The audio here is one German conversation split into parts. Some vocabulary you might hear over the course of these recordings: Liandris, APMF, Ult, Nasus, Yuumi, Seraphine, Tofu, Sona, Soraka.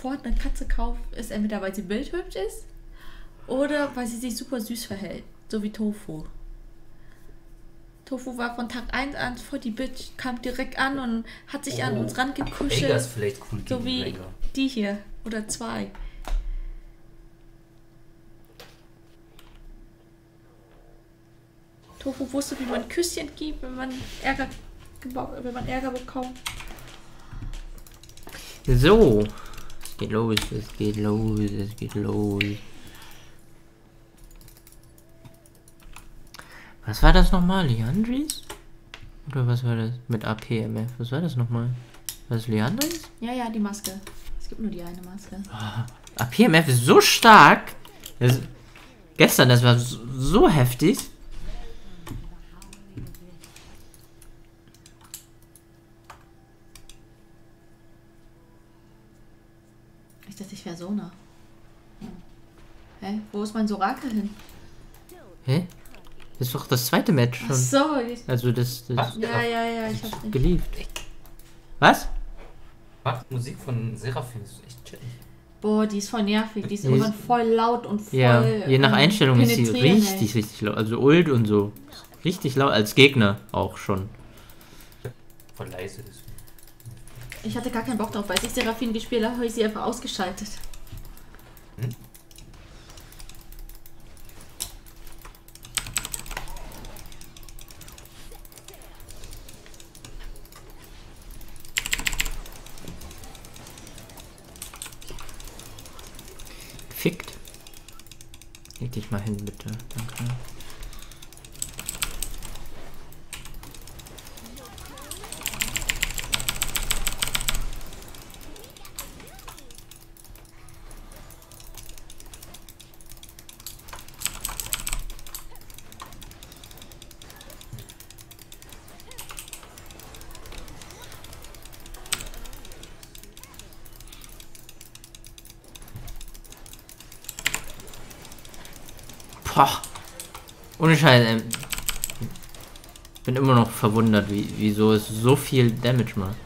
sofort eine Katze kauft, ist entweder, weil sie bildhübsch ist oder weil sie sich super süß verhält. So wie Tofu. Tofu war von Tag 1 an voll die Bitch, kam direkt an und hat sich an uns rangekuschelt. Ey, das ist vielleicht cool, so wie Menge. Die hier. Oder zwei. Tofu wusste, wie man Küsschen gibt, wenn man Ärger bekommt. So. Es geht los, es geht los, es geht los. Was war das nochmal? Liandris? Oder was war das? Mit APMF. Was war das nochmal? Was ist Liandris? Ja, ja, die Maske. Es gibt nur die eine Maske. Oh, APMF ist so stark. Das, gestern, das war so heftig. Ich dachte, ich wäre Sona. Hm. Hä? Wo ist mein Soraka hin? Hä? Das ist doch das zweite Match schon. Ach so. Also das ja, ich hab's geliebt. Was? Die Musik von Seraphine ist echt chillig. Boah, die ist voll nervig. Die ist immer voll laut und voll... Ja, je nach Einstellung ist sie richtig, richtig laut. Also Ult und so. Richtig laut, als Gegner auch schon. Voll leise ist. Ich hatte gar keinen Bock drauf. Als ich Seraphine gespielt habe, habe ich sie einfach ausgeschaltet. Hm? Fickt. Leg dich mal hin, bitte. Danke. Boah. Ohne Scheiß, bin immer noch verwundert, wieso es so viel Damage macht.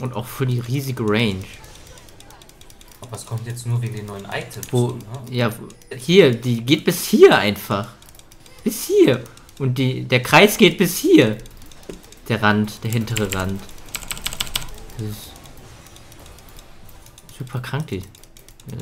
Und auch für die riesige Range. Aber es kommt jetzt nur wegen den neuen Items. Ja, hier, die geht bis hier einfach. Bis hier. Und der Kreis geht bis hier. Der Rand, der hintere Rand. Das ist super krank, die. Ja.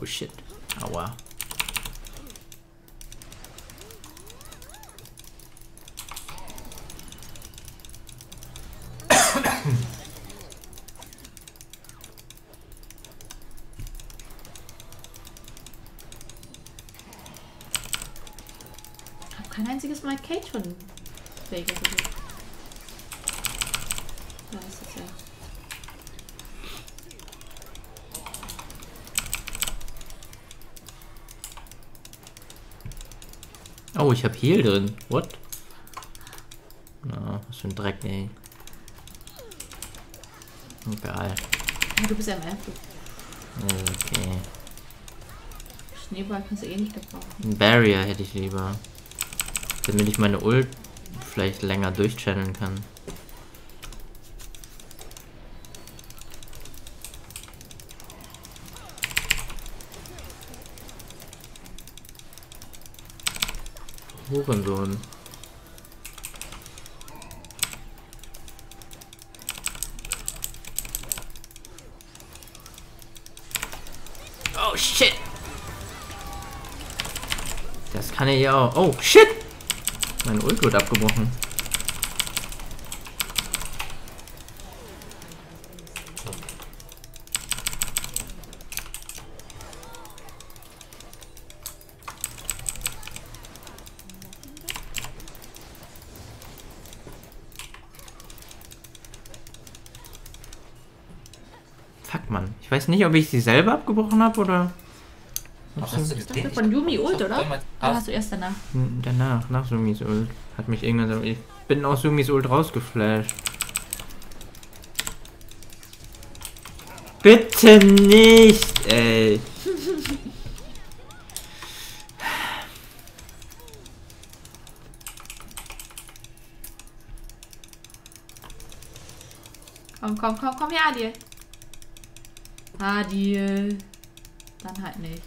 Oh shit. Aua. Kein einziges Mal Cage von Vega gesehen. Da ist es ja. Oh, ich hab Heal drin. What? Na, was für ein Dreck, ey. Egal. Du bist ja im Airflug. Okay. Schneeball kannst du eh nicht gebrauchen. Ein Barrier hätte ich lieber. Damit ich meine Ult vielleicht länger durchchanneln kann. Hurensohn. Oh shit! Das kann ich ja auch. Oh shit! Mein Ult wird abgebrochen. Fuck, Mann. Ich weiß nicht, ob ich sie selber abgebrochen habe oder... Ach, hast du das dachte von Yuumi Ult, oder? Oder hast du erst danach? Danach, nach Yuumis Ult. Hat mich irgendwann... Ich bin aus Yuumis Ult rausgeflasht. Bitte nicht, ey. Komm, komm, komm, komm her, Adil. Adil. Dann halt nicht.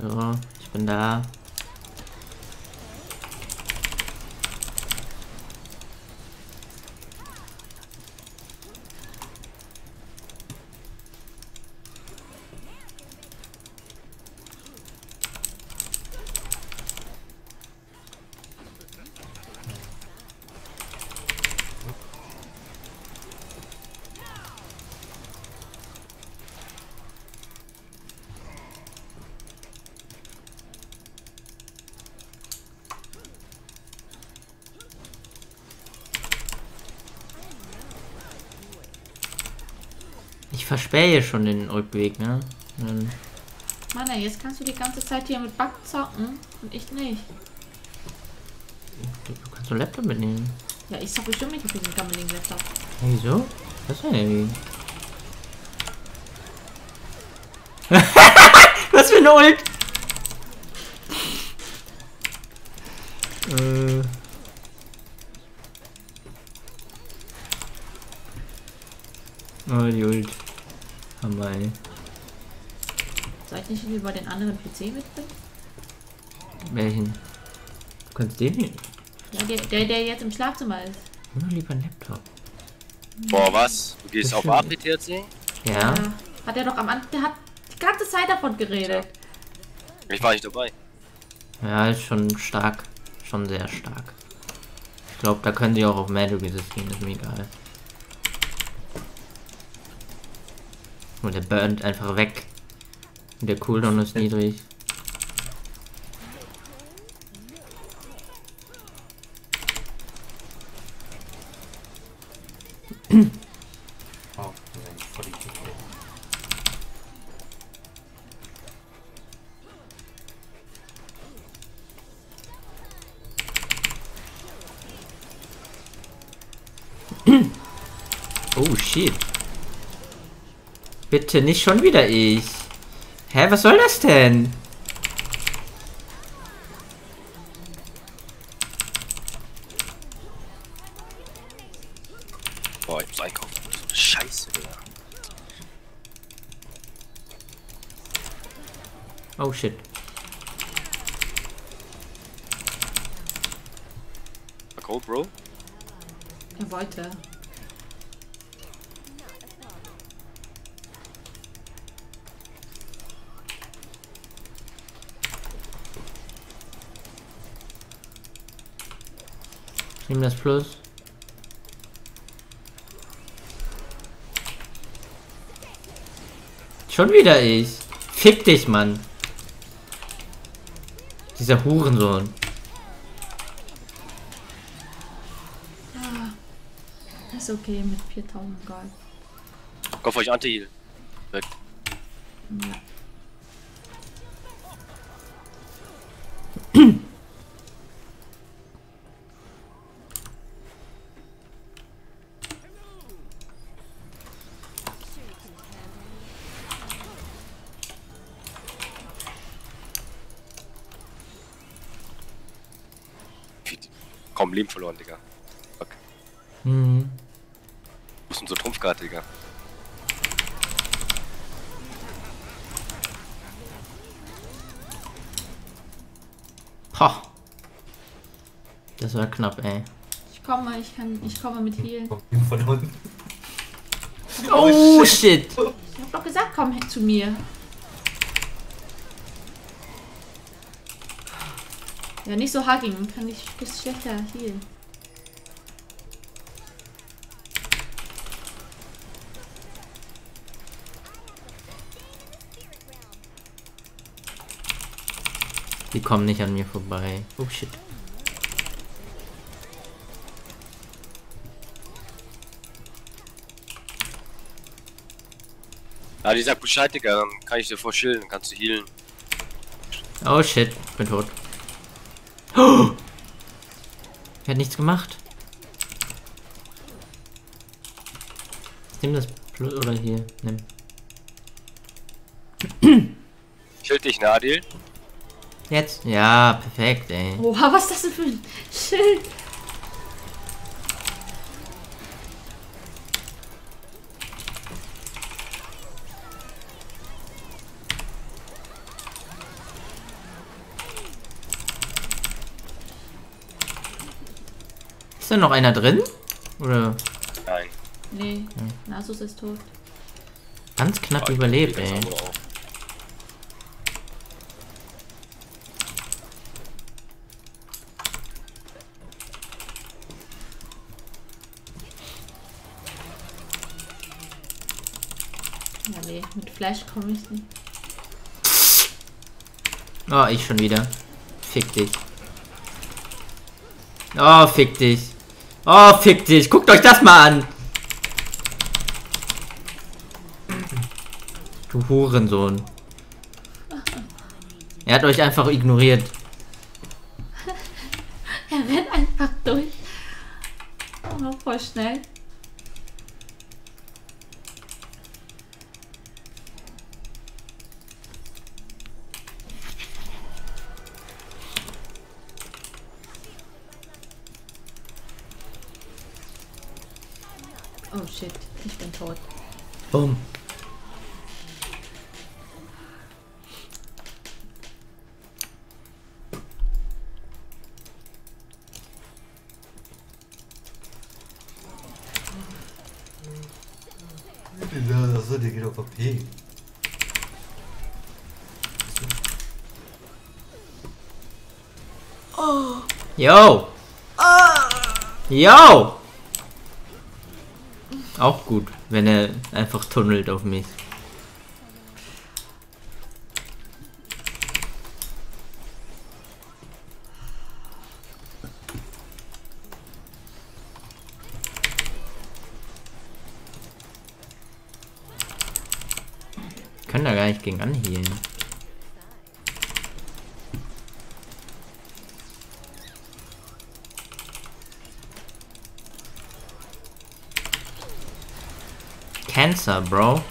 So, ich bin da. Verspähe schon den Rückweg, ne? Mann, ey, jetzt kannst du die ganze Zeit hier mit Bug zocken und ich nicht. Du kannst so Laptop mitnehmen. Ja, ich sag bestimmt nicht auf diesen gammeligen Laptop. Wieso? Was denn? Was für ein Ult? Oh, die Ult. Weil soll ich nicht über den anderen PC mitbringen? Welchen? Du kannst den nicht. Ja, der jetzt im Schlafzimmer ist. Nur lieber einen Laptop. Boah, was? Du gehst auf APT jetzt? Ja. Ja. Hat er doch am Anfang. Der hat die ganze Zeit davon geredet. Ja. Ich war nicht dabei. Ja, ist schon stark. Schon sehr stark. Ich glaube, da können sie auch auf Magic gehen, ist mir egal. Und der burnt einfach weg. Und der Cooldown ist niedrig. Oh shit. Bitte nicht schon wieder ich. Hä, was soll das denn? Boah, ich muss einkaufen. Scheiße, Digga. Oh shit. Cold, Bro? Er wollte. Nimm das Plus. Schon wieder ich. Fick dich, Mann. Dieser Hurensohn. Ah, ist okay mit 4000 Gold. Kopf euch Anti-Heal. Weg. Ja. Komm, Leben verloren, Digga. Fuck. Mhm. Wo ist unsere Trumpfkarte, Digga? Ha. Das war knapp, ey. Ich komme mit Heal. Von unten. Oh, shit! Ich hab doch gesagt, komm zu mir. Ja, nicht so hugging, kann ich ein bisschen schlechter healen. Die kommen nicht an mir vorbei. Oh shit. Ja, die sagt Bescheid, Digga, dann kann ich dir vorschillen, dann kannst du healen. Oh shit, ich bin tot. Oh! Er hat nichts gemacht. Ich nehm das Plus oder hier. Nimm. Schild dich, Nadil. Jetzt? Ja, perfekt, ey. Oha, was ist das denn für ein Schild? Ist da noch einer drin? Oder? Nein. Nee, ja. Nasus ist tot. Ganz knapp ja, überlebt, ey. Ja, nee, mit Fleisch komme ich nicht. Oh, ich schon wieder. Fick dich. Oh, fick dich. Oh, fick dich. Guckt euch das mal an. Du Hurensohn. Er hat euch einfach ignoriert. Er rennt einfach durch. Oh, voll schnell. Oh shit, ich bin tot. Boom. So, der geht auf AP. Oh. Yo! Yo! Auch gut, wenn er einfach tunnelt auf mich. Kann da gar nicht gegen anhielen. Cancer, Bro.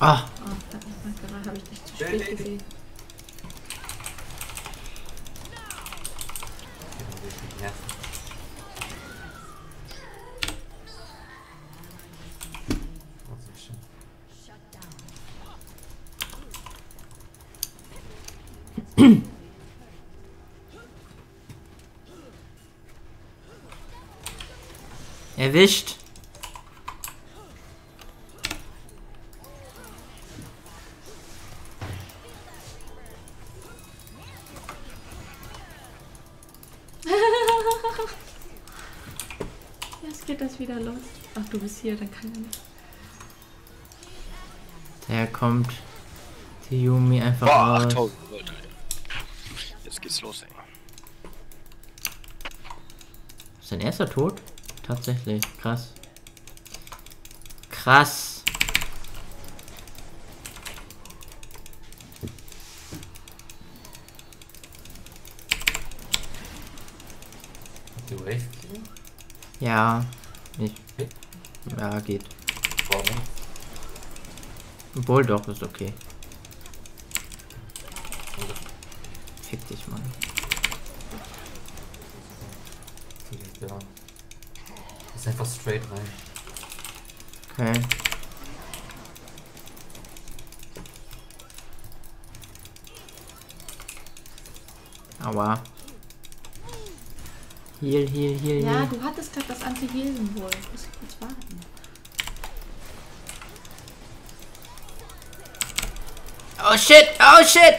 Ah. Oh, da habe ich dich zu spät gesehen. Erwischt. Jetzt geht das wieder los. Ach, du bist hier, dann kann er nicht. Der kommt die Yuumi einfach raus. 8000 Leute. Jetzt geht's los, ey. Ist dein erster Tod? Tatsächlich, krass. Krass. Du echt? Ja, nicht. Ja, geht. Warum? Obwohl doch, ist okay. Fick dich, Mann. Ja. Ist einfach straight rein. Okay. Aua. Heal, heal, heal. Ja, heal. Du hattest gerade das Anti-Heal-Symbol. Ich muss kurz warten. Oh shit, oh shit!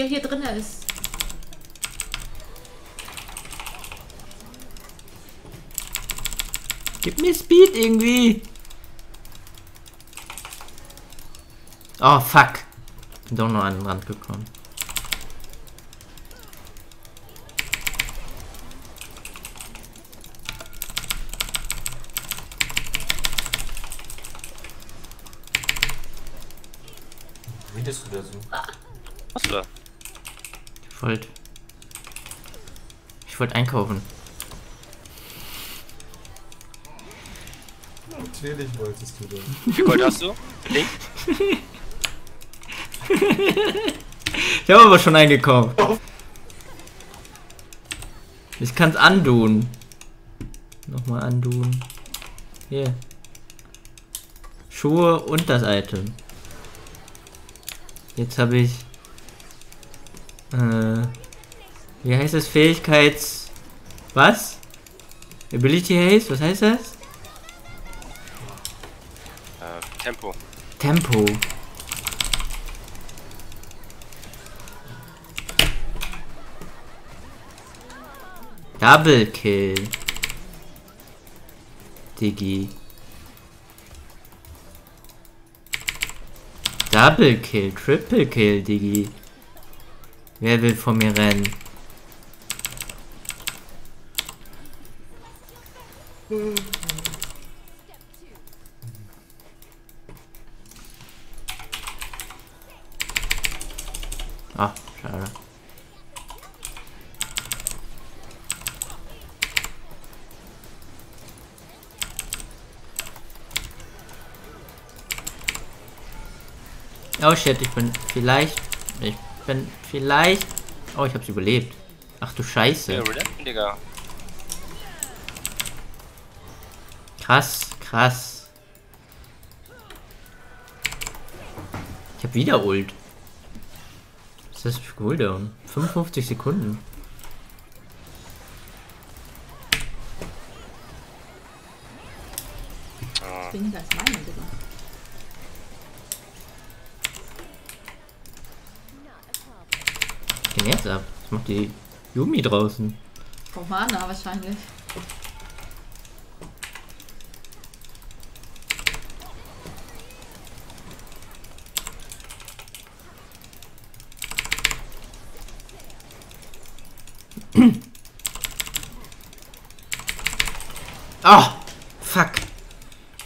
der hier drin ist. Gib mir Speed irgendwie. Oh, fuck. Ich bin doch noch an den Rand gekommen. Wie bist du da so? Was du da? Ich wollte einkaufen. Natürlich wolltest du das. Wie viel Gold hast du? Link? Ich habe aber schon eingekauft. Ich kann's andun. Nochmal andun. Hier. Schuhe und das Item. Jetzt habe ich. Wie heißt das? Fähigkeits. Was? Ability Haste? Was heißt das? Tempo. Tempo. Double Kill. Diggi. Double Kill, Triple Kill, Diggi. Wer will vor mir rennen? Ah, schade. Oh shit, ich bin vielleicht... Oh, ich hab's überlebt. Ach du Scheiße. Krass, krass. Ich hab wieder Ult. Was ist das für Cooldown? 55 Sekunden. Ich bin das meine sogar. Ich geh jetzt ab. Was macht die Yuumi draußen? Romana wahrscheinlich. Oh, fuck.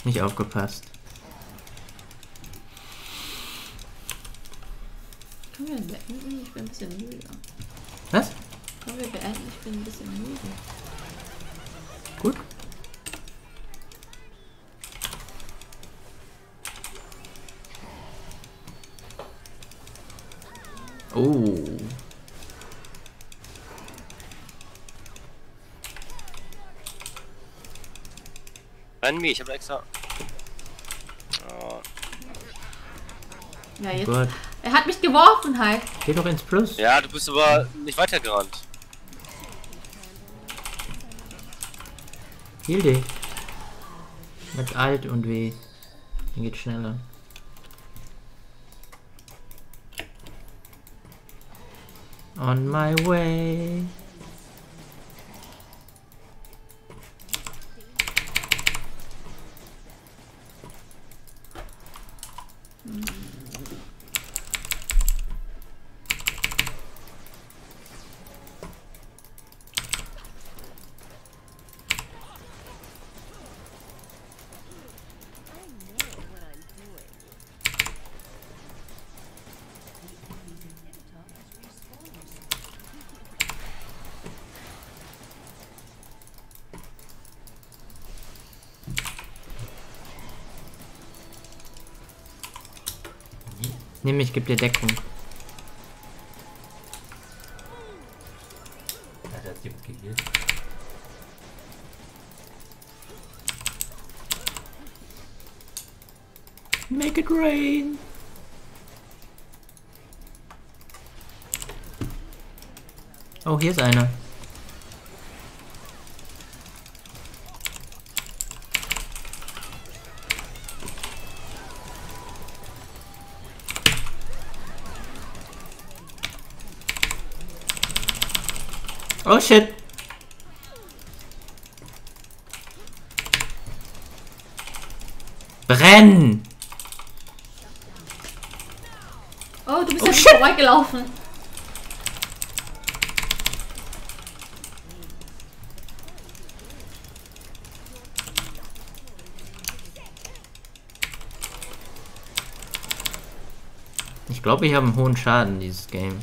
Nicht aufgepasst. Können wir beenden? Ich bin ein bisschen müde. Was? Können wir beenden? Ich bin ein bisschen müde. Gut. Oh. Ich habe extra. Oh. Ja, jetzt. Oh, er hat mich geworfen halt. Geh doch ins Plus. Ja, du bist aber nicht weitergerannt. Heal dich. Mit Alt und W. Dann geht's schneller. On my way. Nimm mich, gib dir Deckung. Alter, das gibt Gehirn. Make it rain. Oh, hier ist einer. Oh shit. Brenn! Oh, du bist ja schon vorbeigelaufen. Ich glaube, ich habe einen hohen Schaden, dieses Game.